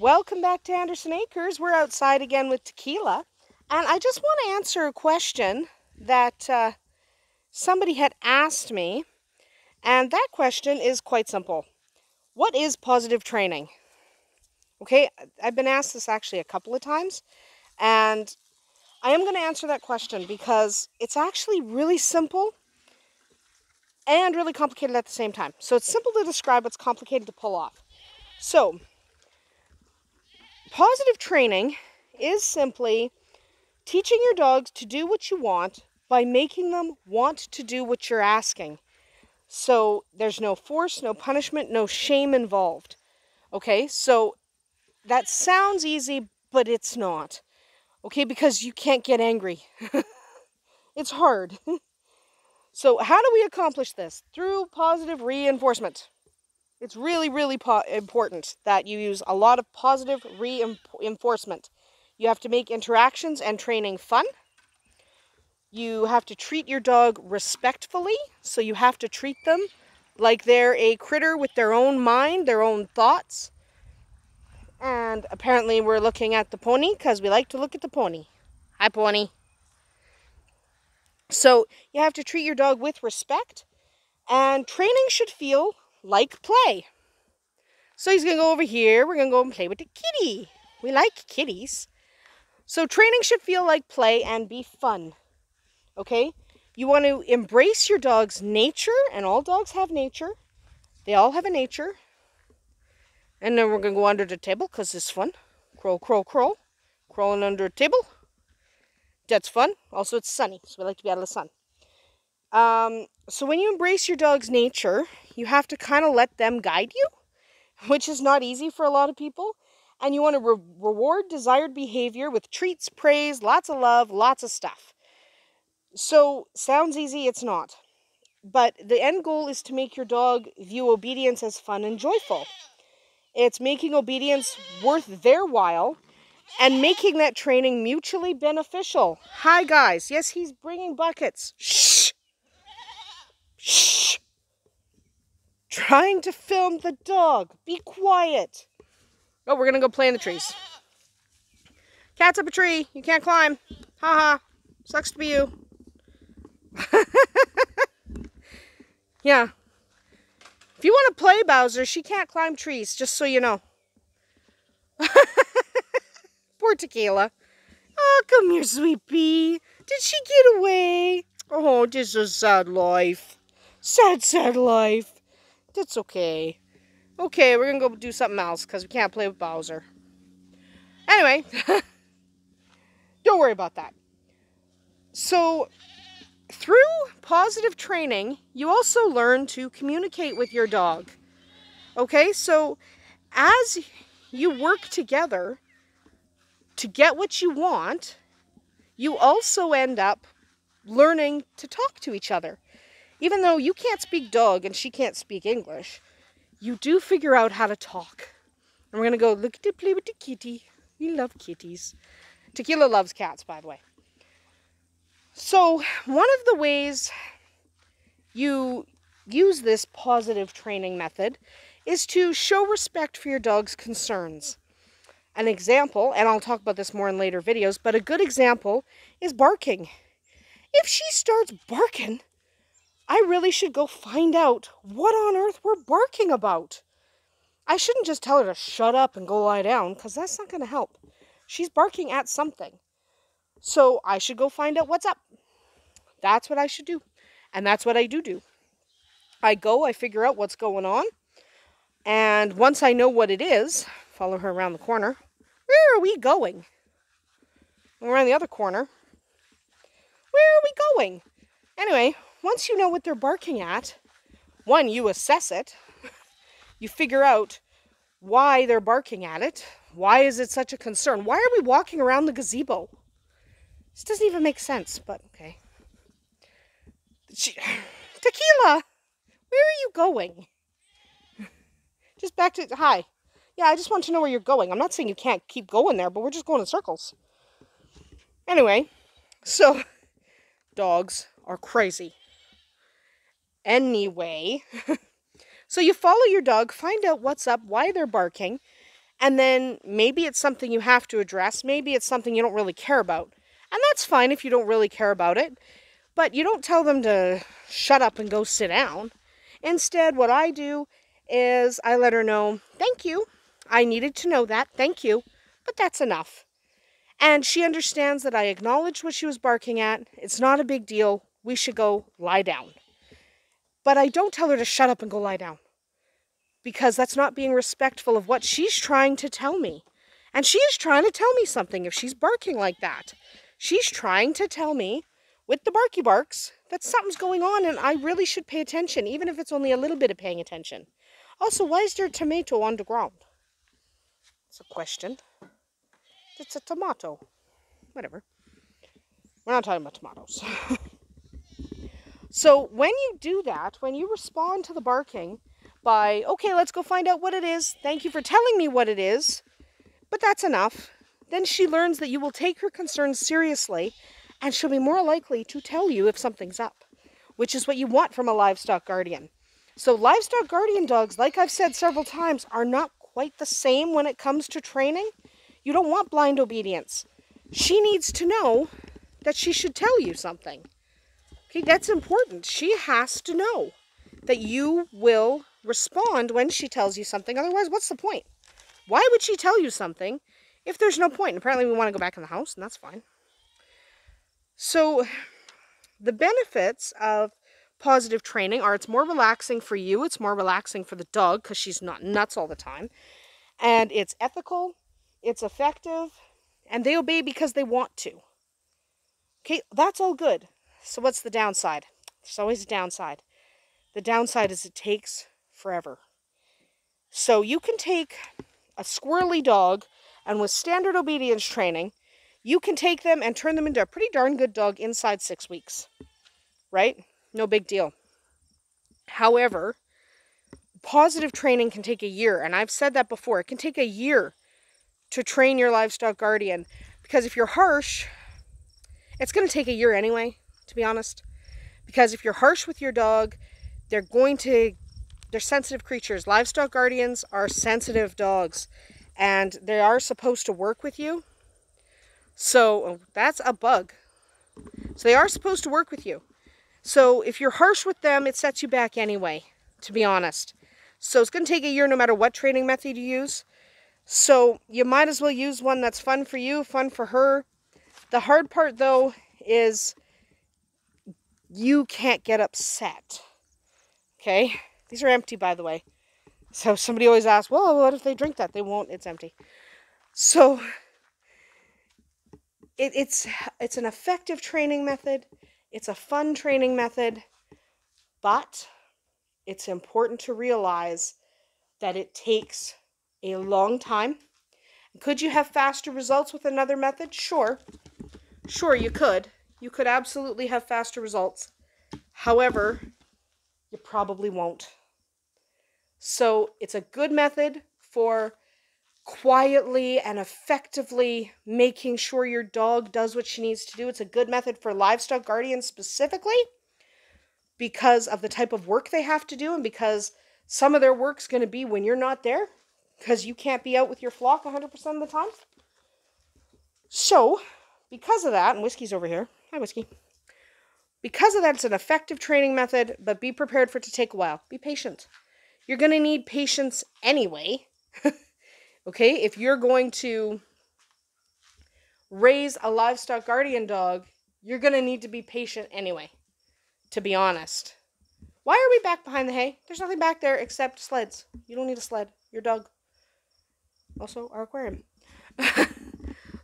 Welcome back to Andersen Acres. We're outside again with Tequila, and I just want to answer a question that somebody had asked me, and that question is quite simple. What is positive training? Okay, I've been asked this actually a couple of times, and I am going to answer that question because it's actually really simple and really complicated at the same time. So it's simple to describe, but it's complicated to pull off. So positive training is simply teaching your dogs to do what you want by making them want to do what you're asking. So there's no force, no punishment, no shame involved. Okay, so that sounds easy, but it's not. Okay, because you can't get angry. It's hard. So how do we accomplish this? Through positive reinforcement. It's really, really important that you use a lot of positive reinforcement. You have to make interactions and training fun. You have to treat your dog respectfully. So you have to treat them like they're a critter with their own mind, their own thoughts. And apparently we're looking at the pony because we like to look at the pony. Hi, pony. So you have to treat your dog with respect, and training should feel like play. So he's going to go over here. We're going to go and play with the kitty. We like kitties. So training should feel like play and be fun. Okay? You want to embrace your dog's nature, and all dogs have nature. They all have a nature. And then we're going to go under the table because it's fun. Crow, crow, crow. Crawling under a table. That's fun. Also, it's sunny, so we like to be out of the sun. So when you embrace your dog's nature, you have to kind of let them guide you, which is not easy for a lot of people. And you want to reward desired behavior with treats, praise, lots of love, lots of stuff. So sounds easy, it's not. But the end goal is to make your dog view obedience as fun and joyful. It's making obedience worth their while and making that training mutually beneficial. Hi, guys. Yes, he's bringing buckets. Shh. Shh. Trying to film the dog. Be quiet. Oh, we're going to go play in the trees. Cat's up a tree. You can't climb. Ha-ha. Sucks to be you. Yeah. If you want to play Bowser, she can't climb trees, just so you know. Poor Tequila. Oh, come here, sweet pea. Did she get away? Oh, this is a sad life. Sad, sad life. That's okay. Okay, we're going to go do something else because we can't play with Bowser. Anyway, don't worry about that. So, through positive training, you also learn to communicate with your dog. Okay, so as you work together to get what you want, you also end up learning to talk to each other. Even though you can't speak dog and she can't speak English, you do figure out how to talk. And we're going to go look to play with the kitty. We love kitties. Tequila loves cats, by the way. So one of the ways you use this positive training method is to show respect for your dog's concerns. An example, and I'll talk about this more in later videos, but a good example is barking. If she starts barking, I really should go find out what on earth we're barking about. I shouldn't just tell her to shut up and go lie down, because that's not going to help. She's barking at something. So I should go find out what's up. That's what I should do. And that's what I do. I go, I figure out what's going on. And once I know what it is, follow her around the corner. Where are we going? We're around the other corner. Where are we going? Anyway, once you know what they're barking at, one, you assess it. You figure out why they're barking at it. Why is it such a concern? Why are we walking around the gazebo? This doesn't even make sense, but okay. Tequila, where are you going? Just back to, hi. Yeah, I just want to know where you're going. I'm not saying you can't keep going there, but we're just going in circles. Anyway, so dogs are crazy. Anyway, so you follow your dog, find out what's up, why they're barking, And then maybe it's something you have to address. Maybe it's something you don't really care about. And that's fine if you don't really care about it. But you don't tell them to shut up and go sit down. Instead, what I do is I let her know, thank you. I needed to know that. Thank you. But that's enough. And she understands that I acknowledged what she was barking at. It's not a big deal. We should go lie down. But I don't tell her to shut up and go lie down, because that's not being respectful of what she's trying to tell me. And she is trying to tell me something if she's barking like that. She's trying to tell me with the barky barks that something's going on and I really should pay attention, even if it's only a little bit of paying attention. Also, why is there a tomato on the ground? It's a question. It's a tomato. Whatever. We're not talking about tomatoes. So when you do that, when you respond to the barking by, okay, let's go find out what it is. Thank you for telling me what it is. But that's enough. Then she learns that you will take her concerns seriously and she'll be more likely to tell you if something's up, which is what you want from a livestock guardian. So livestock guardian dogs, like I've said several times, are not quite the same when it comes to training. You don't want blind obedience. She needs to know that she should tell you something. Okay, that's important. She has to know that you will respond when she tells you something. Otherwise, what's the point? Why would she tell you something if there's no point? And apparently we want to go back in the house, and that's fine. So the benefits of positive training are it's more relaxing for you. It's more relaxing for the dog because she's not nuts all the time. And it's ethical. It's effective. And they obey because they want to. Okay, that's all good. So what's the downside? There's always a downside. The downside is it takes forever. So you can take a squirrely dog, and with standard obedience training, you can take them and turn them into a pretty darn good dog inside 6 weeks, right? No big deal. However, positive training can take a year, and I've said that before. It can take a year to train your livestock guardian, because if you're harsh, it's going to take a year anyway, to be honest, because if you're harsh with your dog, they're sensitive creatures. Livestock guardians are sensitive dogs, and they are supposed to work with you. So that's a bug. So they are supposed to work with you. So if you're harsh with them, it sets you back anyway, to be honest. So it's going to take a year no matter what training method you use. So you might as well use one that's fun for you, fun for her. The hard part, though, is you can't get upset. Okay? These are empty, by the way. So somebody always asks, well, what if they drink that? They won't. It's empty. So it's an effective training method. It's a fun training method. But it's important to realize that it takes a long time. Could you have faster results with another method? Sure. Sure, you could. You could absolutely have faster results. However, you probably won't. So it's a good method for quietly and effectively making sure your dog does what she needs to do. It's a good method for livestock guardians specifically because of the type of work they have to do and because some of their work's going to be when you're not there because you can't be out with your flock 100% of the time. So because of that, and Whiskey's over here. Hi, Whiskey. Because of that, it's an effective training method, but be prepared for it to take a while. Be patient. You're going to need patience anyway, okay? If you're going to raise a livestock guardian dog, you're going to need to be patient anyway, to be honest. Why are we back behind the hay? There's nothing back there except sleds. You don't need a sled. Your dog. Also, our aquarium.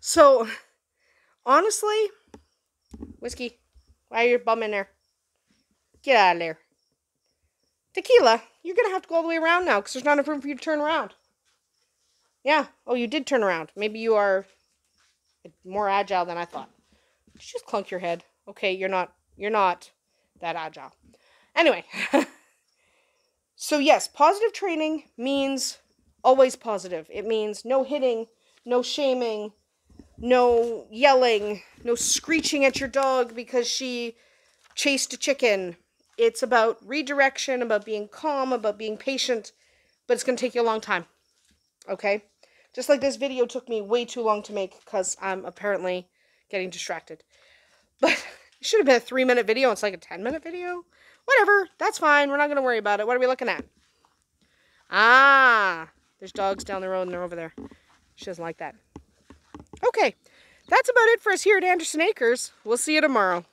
So, honestly, Whiskey, why are your bum in there? Get out of there. Tequila, you're going to have to go all the way around now because there's not enough room for you to turn around. Yeah. Oh, you did turn around. Maybe you are more agile than I thought. Just clunk your head. Okay, you're not that agile. Anyway. So yes, positive training means always positive. It means no hitting, no shaming, no yelling, no screeching at your dog because she chased a chicken. It's about redirection, about being calm, about being patient, but it's going to take you a long time, okay? Just like this video took me way too long to make because I'm apparently getting distracted. But it should have been a 3-minute video. It's like a 10-minute video. Whatever. That's fine. We're not going to worry about it. What are we looking at? Ah, there's dogs down the road and they're over there. She doesn't like that. Okay. That's about it for us here at Andersen Acres. We'll see you tomorrow.